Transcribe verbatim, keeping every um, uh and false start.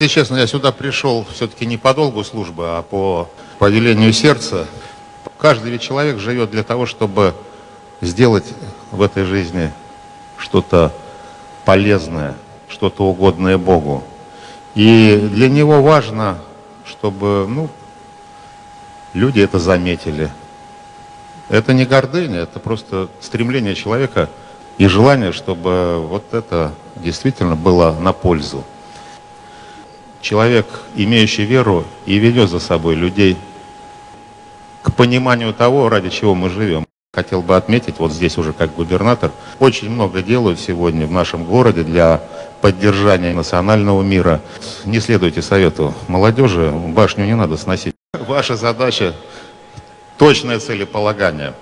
Если честно, я сюда пришел все-таки не по долгу службы, а по повелению сердца. Каждый ведь человек живет для того, чтобы сделать в этой жизни что-то полезное, что-то угодное Богу. И для него важно, чтобы ну, люди это заметили. Это не гордыня, это просто стремление человека и желание, чтобы вот это действительно было на пользу. Человек, имеющий веру, и ведет за собой людей к пониманию того, ради чего мы живем. Хотел бы отметить, вот здесь уже как губернатор, очень много делают сегодня в нашем городе для поддержания национального мира. Не следуйте совету молодежи, башню не надо сносить. Ваша задача — точное целеполагание.